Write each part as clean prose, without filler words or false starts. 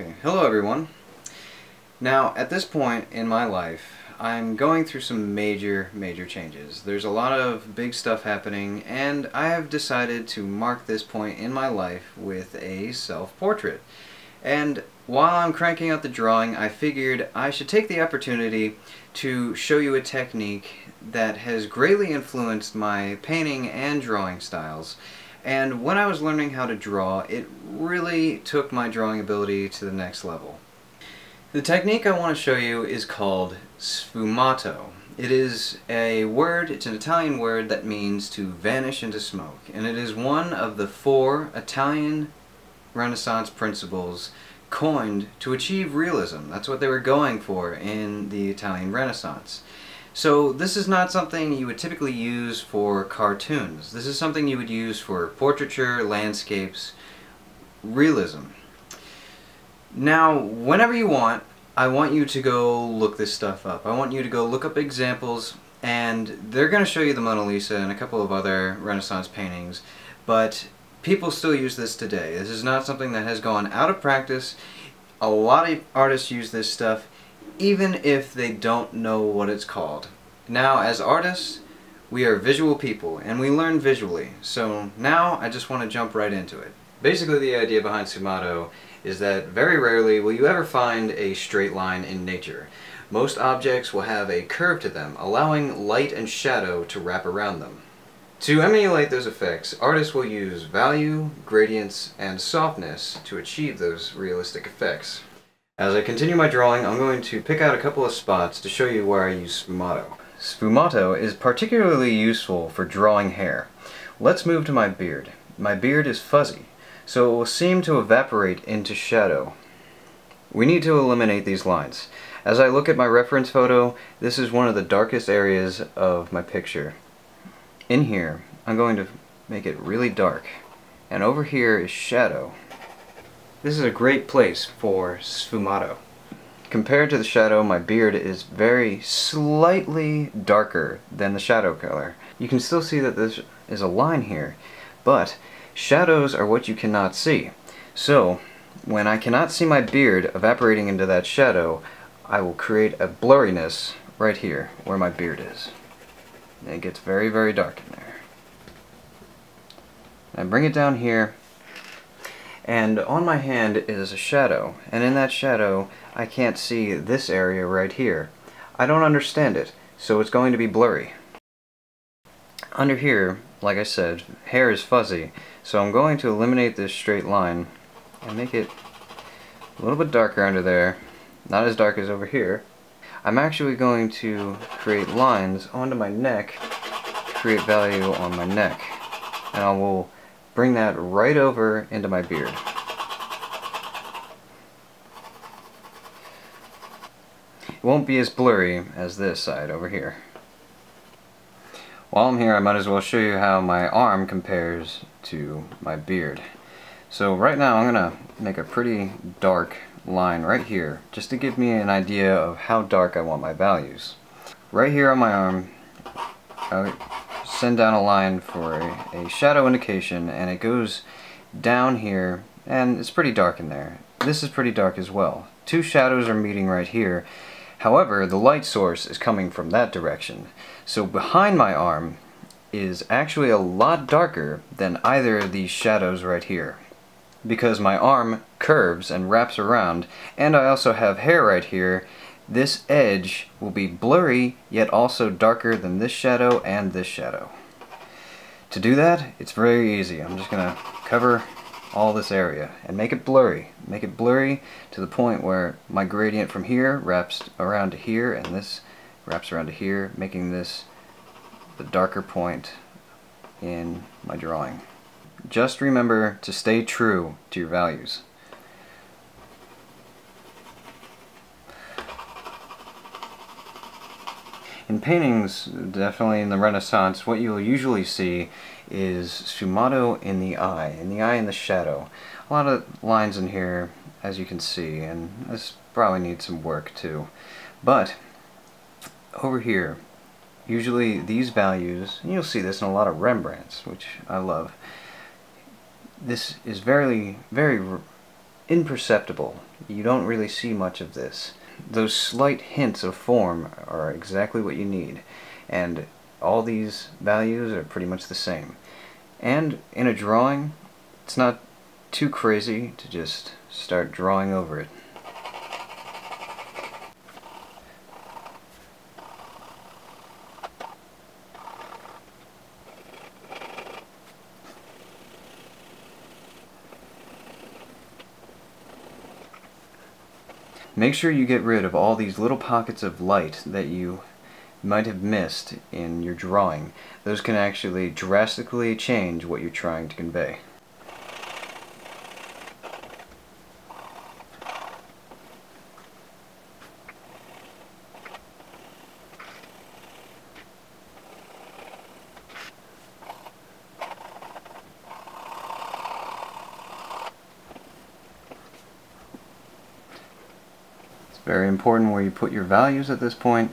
Okay, hello everyone. Now at this point in my life I'm going through some major changes. There's a lot of big stuff happening and I have decided to mark this point in my life with a self-portrait. And while I'm cranking out the drawing, I figured I should take the opportunity to show you a technique that has greatly influenced my painting and drawing styles. And when I was learning how to draw, it really took my drawing ability to the next level. The technique I want to show you is called sfumato. It is a word, it's an Italian word that means to vanish into smoke, and it is one of the 4 Italian Renaissance principles coined to achieve realism. That's what they were going for in the Italian Renaissance. So this is not something you would typically use for cartoons. This is something you would use for portraiture, landscapes, realism. Now, whenever you want, I want you to go look this stuff up. I want you to go look up examples, and they're going to show you the Mona Lisa and a couple of other Renaissance paintings, but people still use this today. This is not something that has gone out of practice. A lot of artists use this stuff, even if they don't know what it's called. Now, as artists, we are visual people, and we learn visually. So now, I just want to jump right into it. Basically, the idea behind sfumato is that very rarely will you ever find a straight line in nature. Most objects will have a curve to them, allowing light and shadow to wrap around them. To emulate those effects, artists will use value, gradients, and softness to achieve those realistic effects. As I continue my drawing, I'm going to pick out a couple of spots to show you where I use sfumato. Sfumato is particularly useful for drawing hair. Let's move to my beard. My beard is fuzzy, so it will seem to evaporate into shadow. We need to eliminate these lines. As I look at my reference photo, this is one of the darkest areas of my picture. In here, I'm going to make it really dark, and over here is shadow. This is a great place for sfumato. Compared to the shadow, my beard is very slightly darker than the shadow color. You can still see that there is a line here, but shadows are what you cannot see. So, when I cannot see my beard evaporating into that shadow, I will create a blurriness right here where my beard is. And it gets very dark in there. I bring it down here, and on my hand is a shadow, and in that shadow I can't see this area right here. I don't understand it, so it's going to be blurry. Under here, like I said, hair is fuzzy, so I'm going to eliminate this straight line and make it a little bit darker under there, not as dark as over here. I'm actually going to create lines onto my neck, create value on my neck, and I will bring that right over into my beard. It won't be as blurry as this side over here. While I'm here, I might as well show you how my arm compares to my beard. So right now I'm gonna make a pretty dark line right here, just to give me an idea of how dark I want my values. Right here on my arm, send down a line for a shadow indication, and it goes down here, and it's pretty dark in there. This is pretty dark as well. 2 shadows are meeting right here. However, the light source is coming from that direction. So behind my arm is actually a lot darker than either of these shadows right here, because my arm curves and wraps around, and I also have hair right here. This edge will be blurry, yet also darker than this shadow and this shadow. To do that, it's very easy. I'm just going to cover all this area and make it blurry. Make it blurry to the point where my gradient from here wraps around to here, and this wraps around to here, making this the darker point in my drawing. Just remember to stay true to your values. In paintings, definitely in the Renaissance, what you'll usually see is sfumato in the eye and the shadow. A lot of lines in here, as you can see, and this probably needs some work too. But over here, usually these values, and you'll see this in a lot of Rembrandts, which I love, this is very imperceptible. You don't really see much of this. Those slight hints of form are exactly what you need, and all these values are pretty much the same. And in a drawing, it's not too crazy to just start drawing over it. Make sure you get rid of all these little pockets of light that you might have missed in your drawing. Those can actually drastically change what you're trying to convey. Very important where you put your values at this point,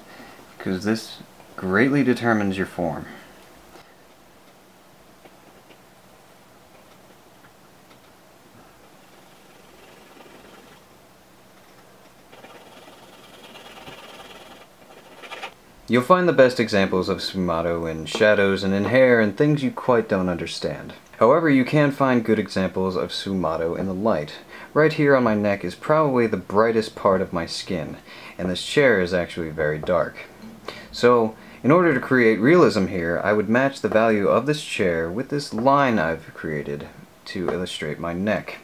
because this greatly determines your form. You'll find the best examples of sfumato in shadows and in hair and things you quite don't understand. However, you can find good examples of sfumato in the light. Right here on my neck is probably the brightest part of my skin, and this chair is actually very dark. So, in order to create realism here, I would match the value of this chair with this line I've created to illustrate my neck.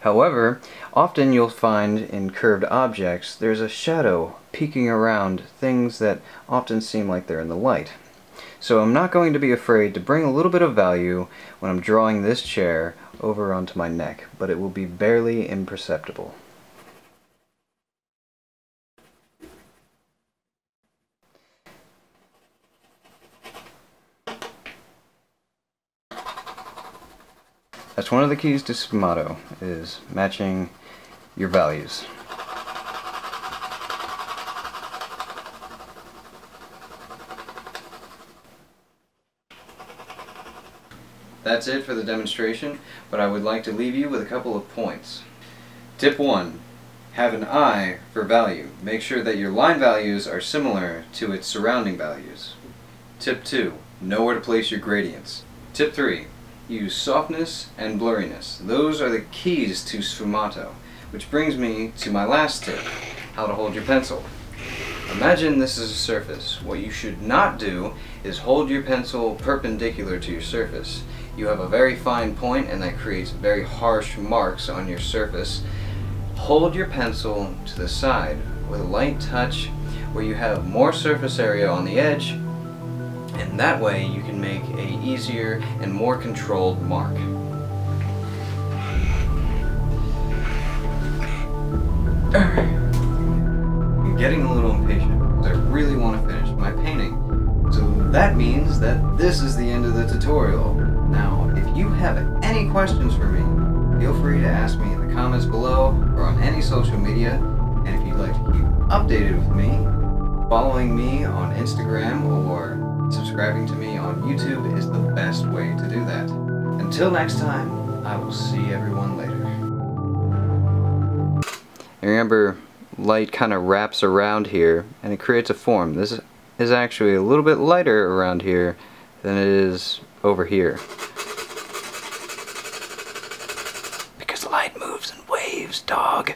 However, often you'll find in curved objects there's a shadow peeking around things that often seem like they're in the light. So I'm not going to be afraid to bring a little bit of value when I'm drawing this chair over onto my neck, but it will be barely imperceptible. That's one of the keys to sfumato, is matching your values. That's it for the demonstration, but I would like to leave you with a couple of points. Tip 1. Have an eye for value. Make sure that your line values are similar to its surrounding values. Tip 2. Know where to place your gradients. Tip 3. Use softness and blurriness. Those are the keys to sfumato, which brings me to my last tip, how to hold your pencil. Imagine this is a surface. What you should not do is hold your pencil perpendicular to your surface. You have a very fine point, and that creates very harsh marks on your surface. Hold your pencil to the side with a light touch where you have more surface area on the edge, and that way you can make an easier and more controlled mark. I'm getting a little impatient because I really want to finish my painting. So that means that this is the end of the tutorial. Now, if you have any questions for me, feel free to ask me in the comments below or on any social media. And if you'd like to keep updated with me, following me on Instagram or subscribing to me on YouTube is the best way to do that. Until next time, I will see everyone later. And remember, light kind of wraps around here and it creates a form. This is actually a little bit lighter around here than it is over here, because light moves in waves, dog.